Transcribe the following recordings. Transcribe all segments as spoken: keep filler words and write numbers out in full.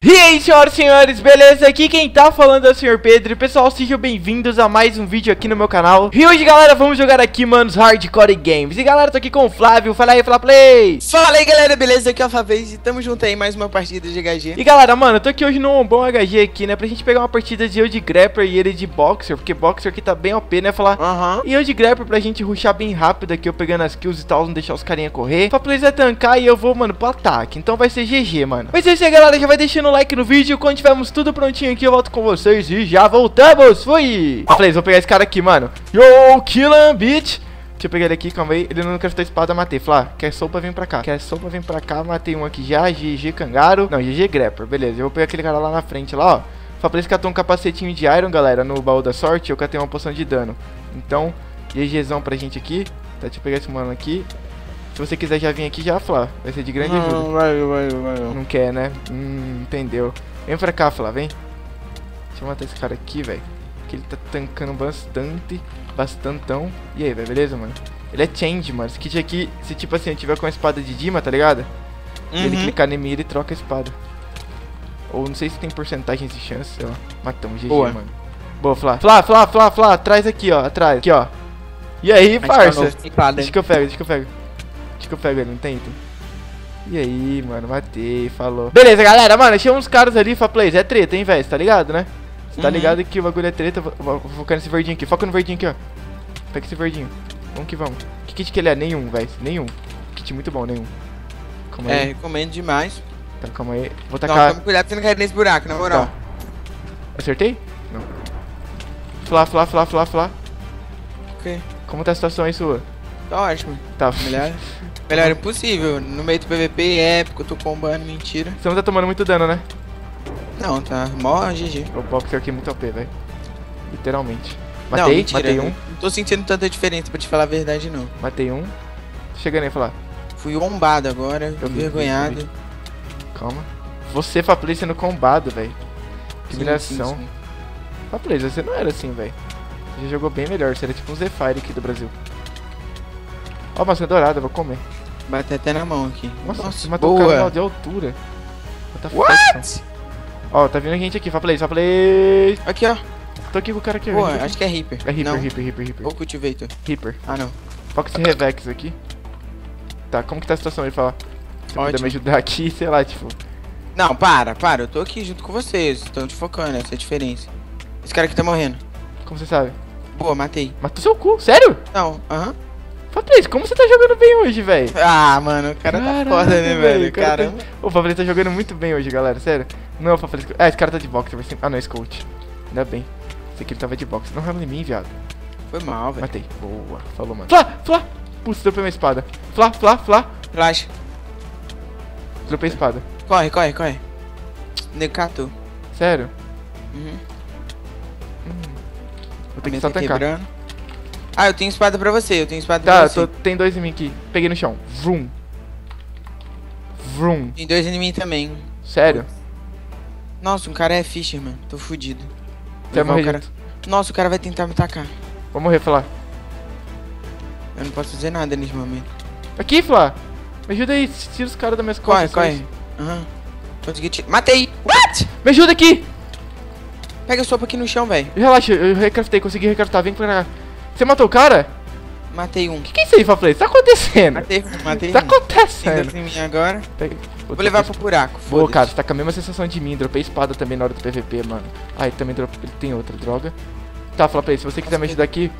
E aí, senhoras e senhores, beleza? Aqui quem tá falando é o senhor Pedro. E pessoal, sejam bem-vindos a mais um vídeo aqui no meu canal. E hoje, galera, vamos jogar aqui, manos, Hardcore Games. E galera, tô aqui com o Flávio. Fala aí, Flaplays. Fala aí, galera, beleza? Aqui é o Flaplays e tamo junto aí, mais uma partida de H G. E galera, mano, eu tô aqui hoje num bom H G aqui, né? Pra gente pegar uma partida de eu de Grapper e ele de Boxer. Porque Boxer aqui tá bem O P, né? Falar, aham. Uh -huh. E eu de Grapper pra gente rushar bem rápido aqui, eu pegando as kills e tal, não deixar os carinha correr. Flaplays vai tancar e eu vou, mano, pro ataque. Então vai ser G G, mano. Mas é isso aí, galera, já vai deixando like no vídeo. Quando tivermos tudo prontinho aqui, eu volto com vocês e já voltamos. Fui! Flaplays, vou pegar esse cara aqui, mano. Yo, killam, bitch! Deixa eu pegar ele aqui, calma aí. Ele não craftou espada, matei. Flá, quer sopa, vem pra cá. Quer sopa, vem pra cá. Matei um aqui já. G G Cangaro. Não, G G Grapper. Beleza, eu vou pegar aquele cara lá na frente, lá, ó. Flaplays catou um capacetinho de Iron, galera, no baú da sorte. Eu catei uma poção de dano. Então, GGzão pra gente aqui. Tá, deixa eu pegar esse mano aqui. Se você quiser já vir aqui já, Flá, vai ser de grande não, ajuda. Não, vai, vai, vai. Não quer, né? Hum, entendeu. Vem pra cá, Flá, vem. Deixa eu matar esse cara aqui, velho. Porque ele tá tancando bastante, bastantão. E aí, velho, beleza, mano? Ele é change, mano. Esse kit aqui, se tipo assim, eu tiver com a espada de Dima, tá ligado? Uhum. Ele clicar em mim, ele troca a espada. Ou não sei se tem porcentagem de chance, sei lá. Matamos, G G, boa, mano. Boa, Flá. Flá, Flá, Flá, Flá, atrás aqui, ó, atrás. Aqui, ó. E aí, parça? Tá, deixa que eu pego, deixa que eu pego. Acho que eu pego ele, não tem item. E aí, mano, matei, falou. Beleza, galera, mano, achei uns caras ali. Flaplays, é treta, hein, velho, tá ligado, né? Você tá uhum. ligado que o bagulho é treta. Vou, vou focar nesse verdinho aqui, foca no verdinho aqui, ó. Pega esse verdinho, vamos que vamos. Que kit que ele é? Nenhum, velho, nenhum. Kit muito bom, nenhum. Calma aí. É, recomendo demais. Tá, calma aí, vou tacar. Toma cuidado pra você não cair nesse buraco, na moral. Tá. Acertei? Não. Flá, flá, flá, flá, flá. Ok. Como tá a situação aí sua? Tá ótimo. Tá. Melhor, melhor impossível. No meio do P V P é épico, eu tô combando, mentira. Você não tá tomando muito dano, né? Não, tá. Mó G G. O boxer aqui é muito O P, velho. Literalmente. Matei, não, mentira, matei um. Não tô sentindo tanta diferença, pra te falar a verdade, não. Matei um. Chegando aí, falar. Fui bombado agora, eu envergonhado. Vi, vi, vi. Calma. Você, Flaplay, sendo combado, velho. Que humilhação. Flaplay, você não era assim, velho. Você jogou bem melhor, você era tipo um Zefire aqui do Brasil. Ó, oh, maçã dourada, vou comer. Bate até na mão aqui. Nossa, Nossa você matou boa. O cara de altura. What? Ó, oh, tá vindo gente aqui, Flaplays, Flaplays. Aqui, ó. Tô aqui com o cara aqui. Boa, acho que é Reaper. É Reaper, Reaper, Reaper, Reaper. Ou Cultivator. Reaper. Ah, não. Foca esse Revex aqui. Tá, como que tá a situação aí, falar? Se você puder me ajudar aqui, sei lá, tipo... Não, para, para. Eu tô aqui junto com vocês. Estão te focando, essa é a diferença. Esse cara aqui tá morrendo. Como você sabe? Boa, matei. Matou seu cu, sério? Não, aham. Uh-huh. Flaplays, como você tá jogando bem hoje, velho? Ah, mano, o cara caramba, tá foda, né, velho? Caramba. Tá... O Flaplays tá jogando muito bem hoje, galera, sério. Não, o Flaplays... Ah, esse cara tá de boxe. Vai ser... Ah, não, é Scout. Ainda bem. Esse aqui ele tava de boxe. Não rama em mim, viado. Foi mal, velho. Matei. Boa. Falou, mano. Flá, Flá. Putz, dropei minha espada. Flá, Flá, Flá. Relaxa. Dropei a espada. Corre, corre, corre. Necato. Sério? Uhum. Hum. Vou ter que só tancar. Quebrando. Ah, eu tenho espada pra você, eu tenho espada tá, pra você. Tá, tem dois em mim aqui. Peguei no chão. Vroom. Vroom. Tem dois em mim também. Sério? Nossa, um cara é Fischer, mano. Tô fudido. Você vai morrer, o cara... Nossa, o cara vai tentar me tacar. Vou morrer, Flá. Eu não posso dizer nada nesse momento. Aqui, Flá. Me ajuda aí, tira os caras das minhas costas. Corre, corre. Aham. Consegui tirar. Matei. What? Me ajuda aqui. Pega a sopa aqui no chão, velho. Relaxa, eu recraftei, consegui recraftar. Vem pra cá. Você matou o cara? Matei um. Que que é isso aí, Flaplays? Tá acontecendo? Matei um, matei um. Tá acontecendo? Em mim agora. Pega. Vou, vou levar pro buraco. Boa, cara. Você tá com a mesma sensação de mim. Dropei espada também na hora do P V P, mano. Ai, também dropei. Ele tem outra droga. Tá, Flaplays, se você quiser me ajudar aqui.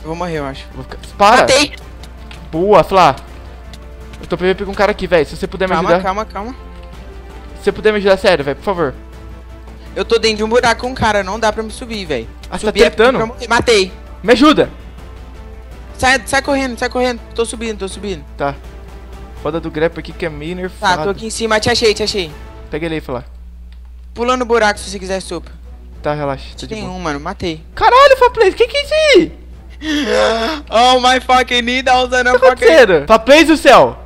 Eu vou morrer, eu acho. Vou ficar... Para! Matei! Boa, Flá. Eu tô P V P com um cara aqui, velho. Se você puder calma, me ajudar. Calma, calma, calma. Se você puder me ajudar, sério, velho, por favor. Eu tô dentro de um buraco com um cara. Não dá pra me subir, velho. Ah, você tá tentando? É matei. Me ajuda! Sai, sai correndo, sai correndo. Tô subindo, tô subindo. Tá. Foda do Grapper aqui que é meio nerfado. Tá, tô aqui em cima. Te achei, te achei. Pega ele aí, Flá. Pula no buraco se você quiser sopa. Tá, relaxa. Tô de boa. Tem um, mano. Matei. Caralho, Flaplays, que que é isso aí? Oh, my fucking need. Tá usando a fucking... Flaplays do céu.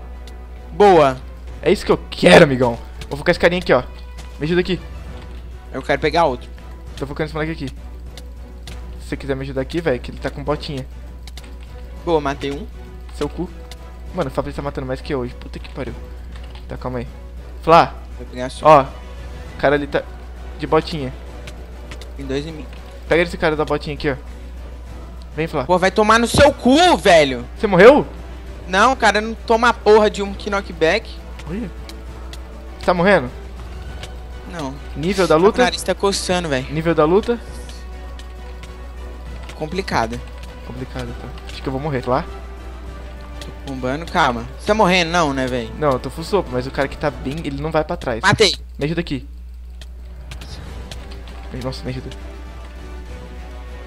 Boa. É isso que eu quero, amigão. Vou focar esse carinha aqui, ó. Me ajuda aqui. Eu quero pegar outro. Tô focando esse moleque aqui. Se você quiser me ajudar aqui, velho, que ele tá com botinha. Boa, matei um. Seu cu. Mano, o Flaplays tá matando mais que eu hoje. Puta que pariu. Tá, calma aí. Flá. Ó. O cara ali tá de botinha. Tem dois em mim. Pega esse cara da botinha aqui, ó. Vem, Flá. Pô, vai tomar no seu cu, velho. Você morreu? Não, cara, não toma a porra de um knockback. Olha. Tá morrendo? Não. Nível da luta? O nariz tá coçando, velho. Nível da luta? Complicada. Complicada, tá. Acho que eu vou morrer, lá. Tô bombando, calma. Você tá morrendo não, né, velho? Não, eu tô full sopa, mas o cara que tá bem, ele não vai pra trás. Matei. Me ajuda aqui. Nossa, me ajuda.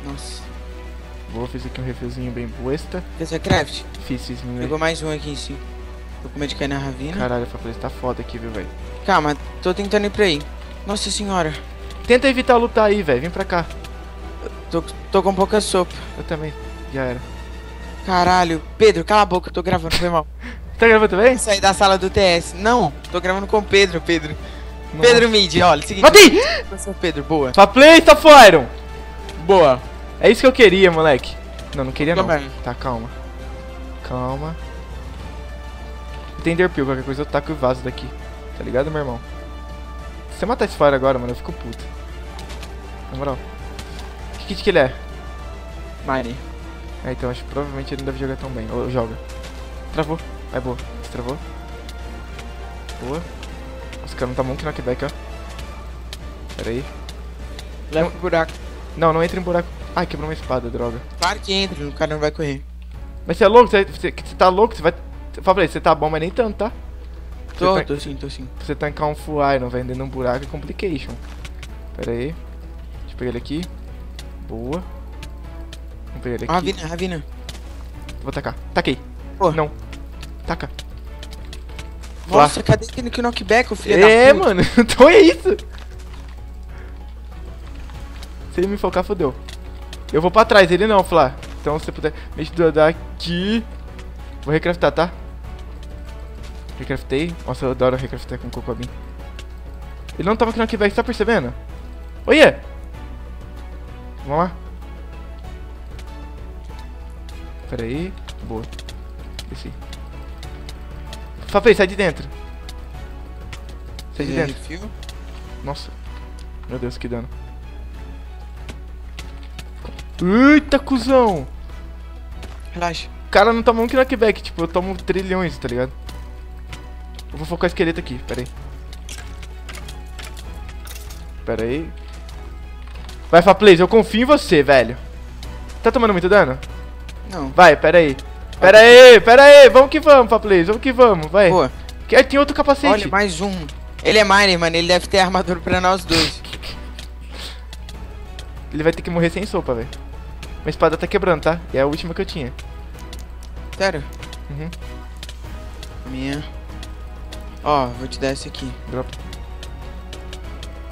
Nossa. Vou fazer aqui um refilzinho bem boesta. Fez a craft? Fiz, fiz. Pegou mais um aqui em cima. Tô com medo de cair na ravina. Caralho, a Flaplays tá foda aqui, viu, velho? Calma, tô tentando ir pra aí. Nossa senhora. Tenta evitar lutar aí, velho. Vem pra cá. Tô, tô com pouca sopa. Eu também. Já era. Caralho. Pedro, cala a boca. Eu tô gravando, foi mal. Tá gravando também? Saí da sala do T S. Não, tô gravando com o Pedro, Pedro. Nossa. Pedro Mid, olha. Seguinte. Matei! Pedro, boa. Flaplays, tá fora. Boa. É isso que eu queria, moleque. Não, não queria não. Tá, calma. Calma. Tem Enderpeel, qualquer coisa eu taco o vaso daqui. Tá ligado, meu irmão? Se você matar esse fire agora, mano, eu fico puto. Na moral. Que kit que ele é? Mine. É, então acho que provavelmente ele não deve jogar tão bem. Ou joga. Travou. É boa. Destravou. Boa. Nossa, cara, não tá bom que knockback, ó. Pera aí. Leva pro buraco. Não, não entra em buraco. Ai, quebrou uma espada, droga. Claro que entra, o cara não vai correr. Mas você é louco? Você, você, você tá louco? Você vai... Fala aí, você tá bom, mas nem tanto, tá? Tô, tá... tô sim, tô sim. Você tancar um full iron, vai dentro de um buraco é complication. Pera aí. Deixa eu pegar ele aqui. Boa. Vamos pegar ele aqui. Ravina, ravina. Vou tacar. Taquei. Porra. Não. Taca. Nossa, lá. Cadê aquele knockback, o filho é, da puta? É, mano. Então é isso. Se ele me focar, fodeu. Eu vou pra trás, ele não, Flá. Então se você puder me ajudar aqui. Vou recraftar, tá? Recraftei. Nossa, eu adoro recraftar com o Cocobim. Ele não tava aqui no knockback, você tá percebendo? Oiê! Vamos lá. Pera aí. Boa. Desci. Fafei, sai de dentro. Sai de dentro. Nossa. Meu Deus, que dano. Eita, cuzão! Relaxa. O cara não toma um knockback, tipo, eu tomo trilhões, tá ligado? Eu vou focar o esqueleto aqui, pera aí. Pera aí. Vai, Flaplays, eu confio em você, velho. Tá tomando muito dano? Não. Vai, pera aí. Pera aí, pera aí, vamos que vamos, Flaplays, vamos que vamos, vai. Boa. Que, tem outro capacete. Olha, mais um. Ele é miner, mano, ele deve ter armadura pra nós dois. Ele vai ter que morrer sem sopa, velho. Minha espada tá quebrando, tá? E é a última que eu tinha. Sério? Uhum. Minha. Ó, vou te dar essa aqui. Dropa.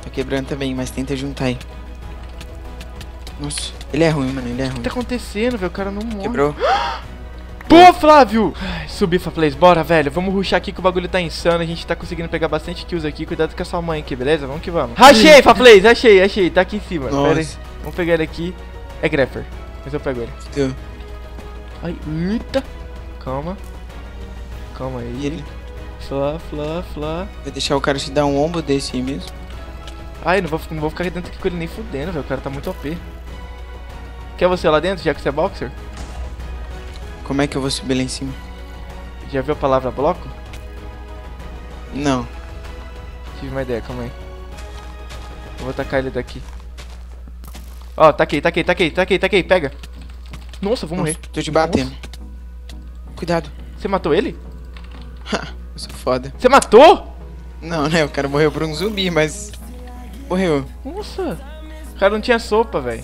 Tá quebrando também, mas tenta juntar aí. Nossa, ele é ruim, mano. Ele é ruim. O que tá acontecendo, velho? O cara não morre. Quebrou. Pô, Flávio! Ai, subi, Flaplays. Bora, velho. Vamos rushar aqui que o bagulho tá insano. A gente tá conseguindo pegar bastante kills aqui. Cuidado com a sua mãe aqui, beleza? Vamos que vamos. Achei, Flaplays. Achei, achei. Tá aqui em cima. Nossa. Pera aí. Vamos pegar ele aqui. É Grapper. Mas eu pego ele. Eu. Ai, eita. Calma. Calma aí. E ele? Flá, flá, flá. Vai deixar o cara te dar um ombro desse aí mesmo? Ai, não vou, não vou ficar dentro aqui com ele nem fudendo, velho. O cara tá muito O P. Quer você lá dentro, já que você é boxer? Como é que eu vou subir lá em cima? Já viu a palavra bloco? Não. Tive uma ideia, calma aí. Eu vou tacar ele daqui. Ó, oh, taquei, taquei, taquei, taquei, taquei, pega. Nossa, vou morrer. Tô te batendo. Nossa. Cuidado. Você matou ele? Ha, eu sou foda. Você matou? Não, né, o cara morreu por um zumbi, mas... Morreu. Nossa. O cara não tinha sopa, velho.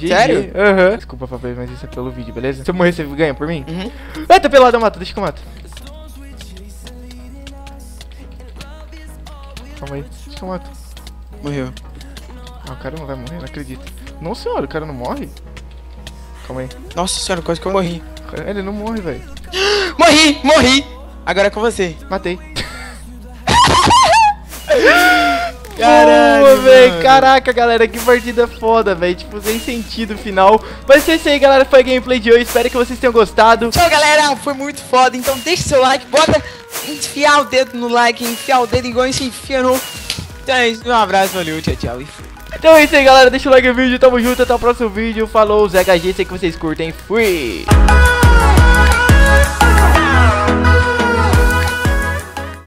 Sério? Aham. Uhum. Desculpa, papai, mas isso é pelo vídeo, beleza? Se eu morrer, você ganha por mim? Uhum. Ah, tá pelado, eu mato, deixa que eu mato. Calma aí, deixa que eu mato. Morreu. Ah, o cara não vai morrer, não acredito. Nossa senhora, o cara não morre? Calma aí. Nossa senhora, quase que eu morri. Ele não morre, velho. Morri, morri. Agora é com você. Matei. Caralho, velho. Caraca, galera, que partida foda, velho. Tipo, sem sentido final. Mas é isso aí, galera. Foi a gameplay de hoje. Espero que vocês tenham gostado. Tchau, galera. Foi muito foda. Então deixa o seu like. Bota enfiar o dedo no like. Enfiar o dedo igual a gente enfiou no... Então é isso, um abraço, valeu, tchau, tchau. E fui. Então é isso aí, galera. Deixa o like no vídeo, tamo junto, até o próximo vídeo. Falou, Zé H G, sei que vocês curtem. Fui!